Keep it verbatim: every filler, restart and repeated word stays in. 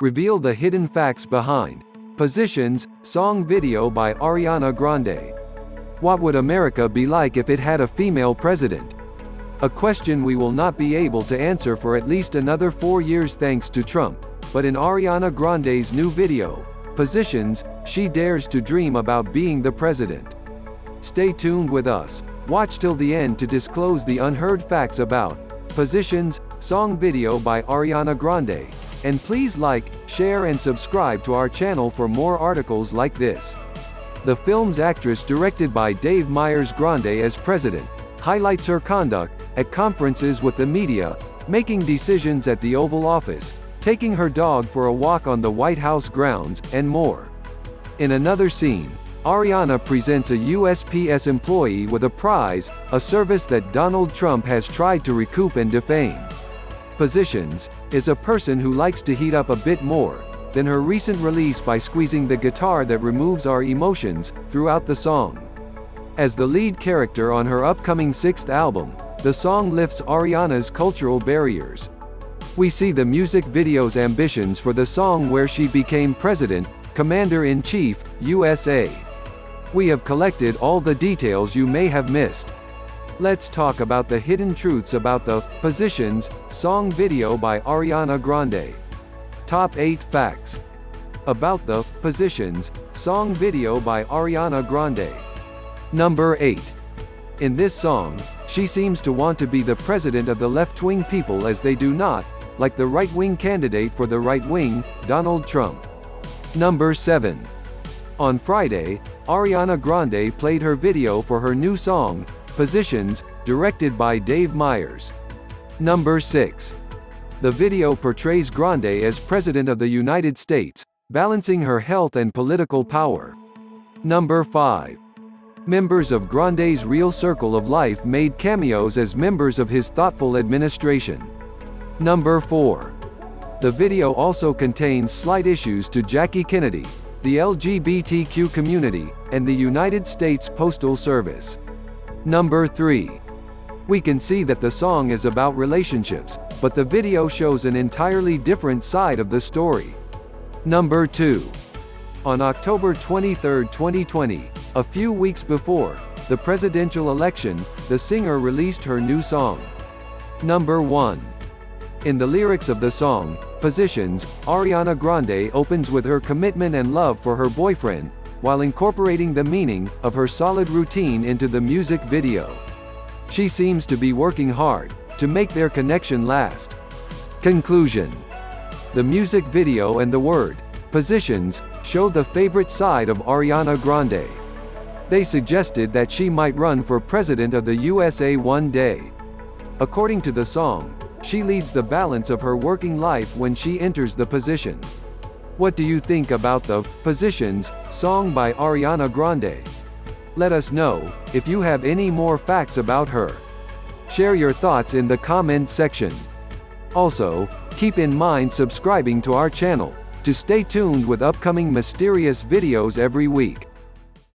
reveal the hidden facts behind Positions, song video by Ariana Grande. What would America be like if it had a female president? A question we will not be able to answer for at least another four years thanks to Trump, but in Ariana Grande's new video, Positions, she dares to dream about being the president. Stay tuned with us, watch till the end to disclose the unheard facts about Positions, song video by Ariana Grande, and please like, share and subscribe to our channel for more articles like this. The film's actress, directed by Dave Meyers, Grande as president, highlights her conduct at conferences with the media, making decisions at the Oval Office, taking her dog for a walk on the White House grounds, and more. In another scene, Ariana presents a U S P S employee with a prize, a service that Donald Trump has tried to recoup and defame. Positions is a person who likes to heat up a bit more than her recent release by squeezing the guitar that removes our emotions throughout the song. As the lead character on her upcoming sixth album, the song lifts Ariana's cultural barriers. We see the music video's ambitions for the song where she became president, Commander-in-Chief, U S A. We have collected all the details you may have missed. Let's talk about the hidden truths about the Positions song video by Ariana Grande. Top eight facts about the Positions song video by Ariana Grande. Number eight. In this song, she seems to want to be the president of the left-wing people, as they do not like the right-wing candidate for the right wing, Donald Trump. Number seven. On Friday, Ariana Grande played her video for her new song, Positions, directed by Dave Meyers. Number six. The video portrays Grande as President of the United States, balancing her health and political power. Number five. Members of Grande's real circle of life made cameos as members of his thoughtful administration. Number four. The video also contains slight issues to Jackie Kennedy, the L G B T Q community, and the United States Postal Service. Number three. We can see that the song is about relationships, but the video shows an entirely different side of the story. Number two. On October twenty-third, twenty twenty, a few weeks before the presidential election, the singer released her new song. Number one. In the lyrics of the song, Positions, Ariana Grande opens with her commitment and love for her boyfriend, while incorporating the meaning of her solid routine into the music video. She seems to be working hard to make their connection last. Conclusion. The music video and the word Positions show the favorite side of Ariana Grande. They suggested that she might run for president of the U S A one day. According to the song, she leads the balance of her working life when she enters the position. What do you think about the Positions song by Ariana Grande? Let us know if you have any more facts about her. Share your thoughts in the comment section. Also, keep in mind subscribing to our channel to stay tuned with upcoming mysterious videos every week.